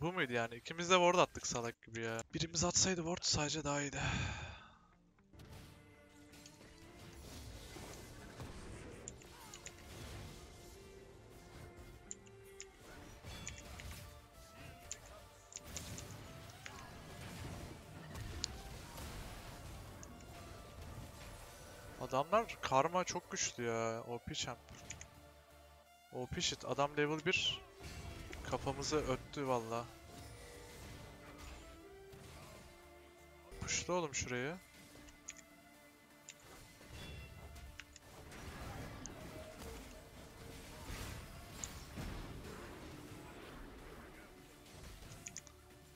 Bu muydu yani? İkimiz de ward attık salak gibi ya. Birimiz atsaydı ward sadece daha iyiydi. Adamlar Karma çok güçlü ya. OP champ. OP shit. Adam level 1. Kafamızı öttü valla. Push'lu oğlum şurayı.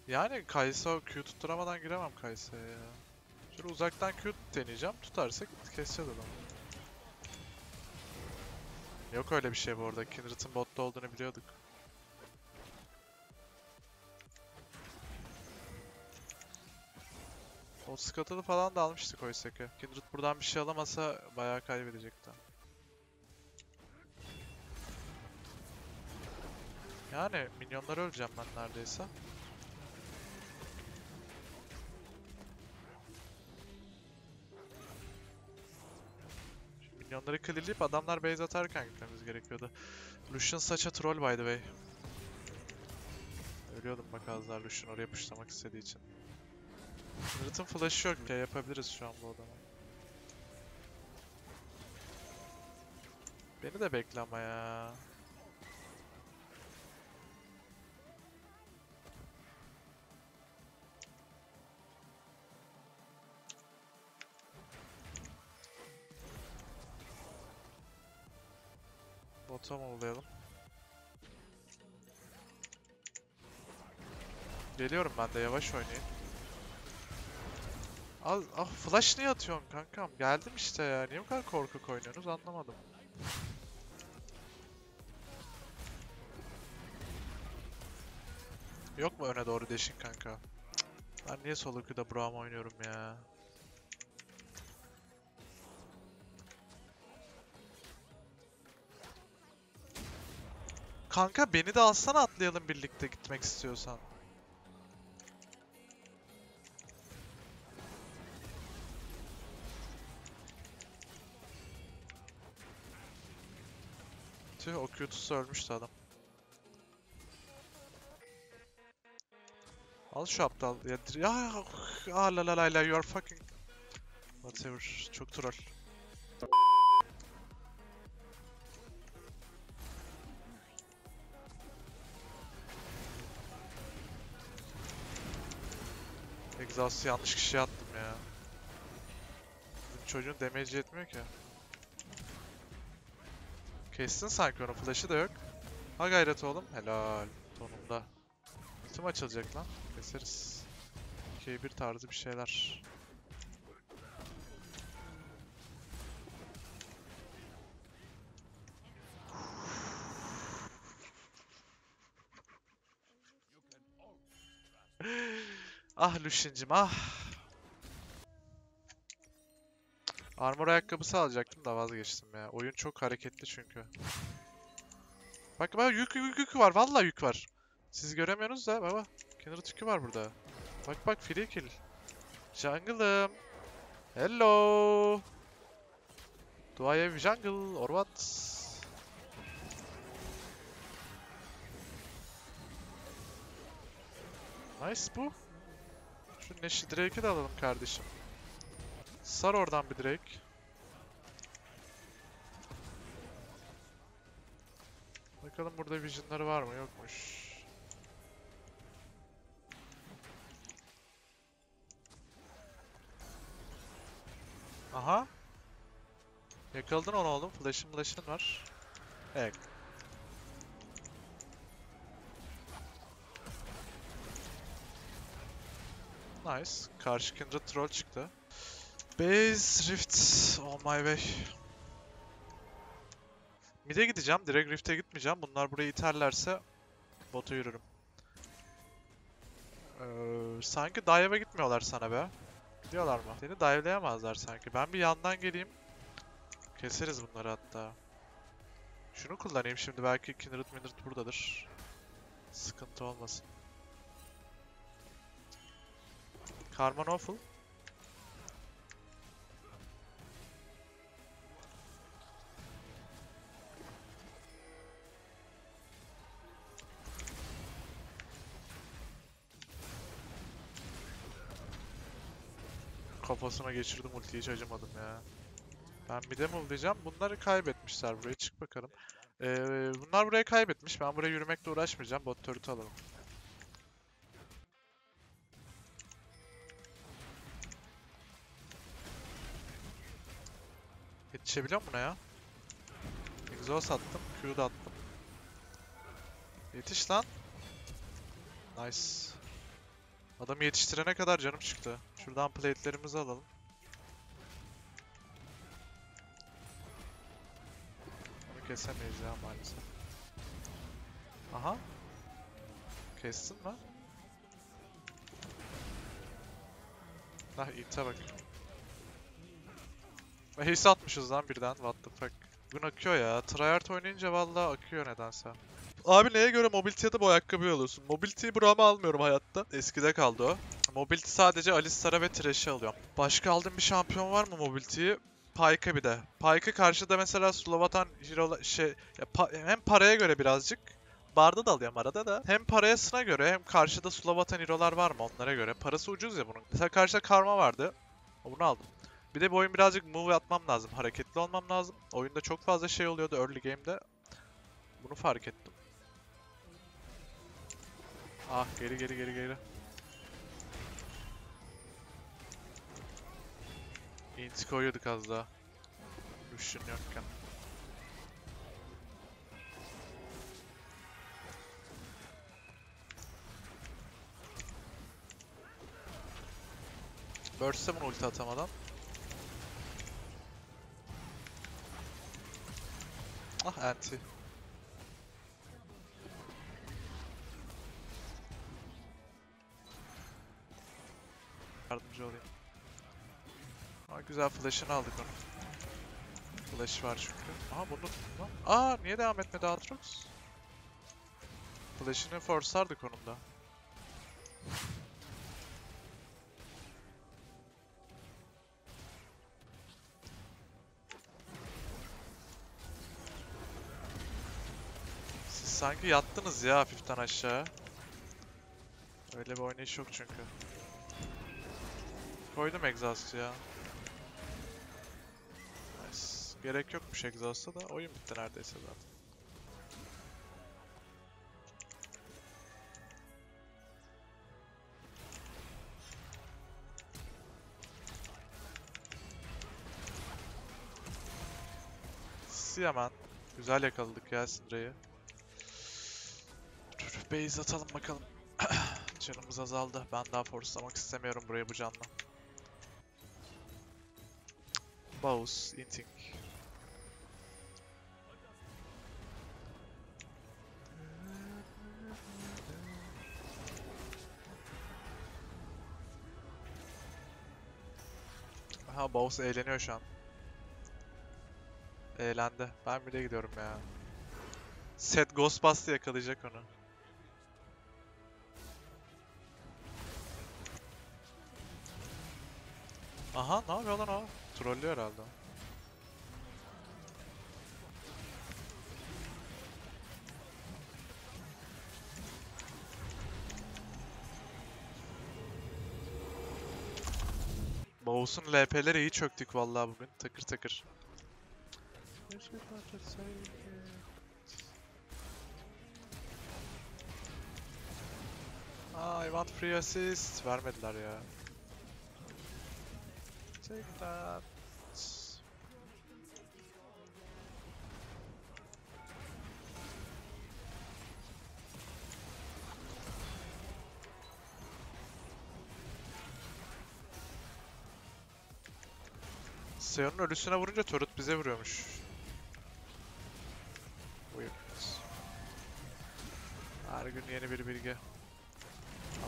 Yani Kai'sa Q tutturamadan giremem Kaisa'ya ya. Şöyle uzaktan Q deneyeceğim. Tutarsak keseceğiz adamı. Yok öyle bir şey bu arada. Kindred'in botta olduğunu biliyorduk. O Scuttle'ı falan da almıştık oysa ki. Kindred buradan bir şey alamasa bayağı kaybedecekti. Yani minyonları öleceğim ben neredeyse. Şimdi minyonları clearleyip adamlar base atarken gitmemiz gerekiyordu. Lucian such a troll by the way. Ölüyordum bak azlar Lucian oraya puşlamak istediği için. Rıtım flash'ı yok ya, yapabiliriz şu an bu adamı. Beni de bekleme ya. Bota mı olayalım? Geliyorum ben de, yavaş oynayayım. Ah flash niye atıyorsun kankam? Geldim işte ya. Niye bu kadar korkak oynuyorsunuz anlamadım. Yok mu öne doğru deşin kanka? Ben niye solo queue'da Braum oynuyorum ya? Kanka beni de alsana, atlayalım birlikte gitmek istiyorsan. O Q'tusu ölmüştü adam. Al şu aptal. Ya la la la la you are fucking whatever. Çok troll. Exhaust'u yanlış kişiye attım ya. Bizim çocuğun damage yetmiyor ki. Kestin Sankron'un flash'ı da yok. Ha gayret oğlum. Helal. Sonunda. Ultim açılacak lan. Keseriz. 2'ye 1 tarzı bir şeyler. Ah Lucian'cım ah. Armor ayakkabısı alacaktım da vazgeçtim ya. Oyun çok hareketli çünkü. Bak bak yük var. Vallahi yük var. Siz göremiyorsunuz da baba. Kindred yükü var burada. Bak bak free kill. Jungle'ım. Hello. Do I have jungle or what? Nice bu. Şu Nashidrake'i de alalım kardeşim. Sar oradan bir direk. Bakalım burada visionları var mı? Yokmuş. Aha. Yakaladın onu oğlum. Flash'ın var. Evet. Nice. Karşı Kindred troll çıktı. Base, Rift, oh my way. Mid'e gideceğim, direkt Rift'e gitmeyeceğim. Bunlar burayı iterlerse bota yürürüm. Sanki dive'a gitmiyorlar sana be. Gidiyorlar mı? Seni dive'layamazlar sanki. Ben bir yandan geleyim. Keseriz bunları hatta. Şunu kullanayım şimdi, belki Kindred buradadır. Sıkıntı olmasın. Karma awful. Kafasına geçirdim ultiyi, hiç acımadım ya. Ben bir de mullayacağım. Bunları kaybetmişler buraya. Çık bakalım. Bunlar buraya kaybetmiş. Ben buraya yürümekle uğraşmayacağım. Bot turret'ı alalım. Yetişebiliyor mu buna ya? Exhaust attım. Q'da attım. Yetiş lan. Nice. Adamı yetiştirene kadar canım çıktı. Şuradan plate'lerimizi alalım. Onu kesemeyiz ya maalesef. Aha. Kestin mi? Hah, ipte bak. Haste atmışız lan birden. What the fuck. Bugün akıyor ya. Tryhard oynayınca vallahi akıyor nedense. Abi neye göre mobility'de bu ayakkabıyı alıyorsun? Mobility'yi Braum'a almıyorum hayatta. Eskide kaldı o. Mobility sadece Alistar'a ve Thresh'e alıyorum. Başka aldığım bir şampiyon var mı Mobility'yi? Pyke'a bir de. Pyke'a karşıda mesela Slovatan Hero hem paraya göre birazcık. Barda da alıyorum arada da. Hem parasına göre hem karşıda Slovatan Hero'lar var mı onlara göre. Parası ucuz ya bunun. Mesela karşıda Karma vardı. Bunu aldım. Bir de bu oyun birazcık move atmam lazım. Hareketli olmam lazım. Oyunda çok fazla şey oluyordu early game'de. Bunu fark ettim. Ah geri. İnti koyuyorduk az daha. Lucian yokken. Burst'e bunu ulti atamadan. Ah anti. Yardımcı olayım. Aa, güzel flash'ını aldık onu. Flash var çünkü. Aha bunu tuttum lan. Aa niye devam etmedi Aatrox? Flash'ını forsardık onun da. Siz sanki yattınız ya hafiften aşağı. Öyle bir oynayış yok çünkü. Koydum Exhaust'u ya. Nice. Gerek yokmuş Exhaust'a da. Oyun bitti neredeyse zaten. Hemen. Güzel yakaladık ya Syndra'yı. Base atalım bakalım. Canımız azaldı. Ben daha forslamak istemiyorum burayı bu canla. Bows, inting. Aha Bows eğleniyor şu an. Eğlendi. Ben bile gidiyorum ya. Set Ghostbust'ı yakalayacak onu. Aha ne yapıyor lan o? Trollüyor herhalde. Oğuz'un LP'leri iyi çöktük vallahi bugün. Takır takır. Ah, I want free assist. Vermediler ya. Take that. Sion'un ölüsüne vurunca turret bize vuruyormuş. Weird. Her gün yeni bir bilgi.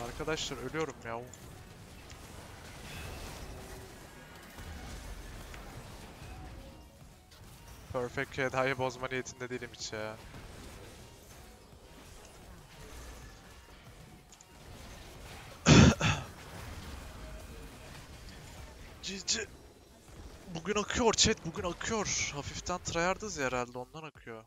Arkadaşlar ölüyorum ya. Perfect Keda'yı bozma niyetinde değilim hiç ya. GG. Bugün akıyor chat, bugün akıyor. Hafiften tryhardız herhalde, ondan akıyor.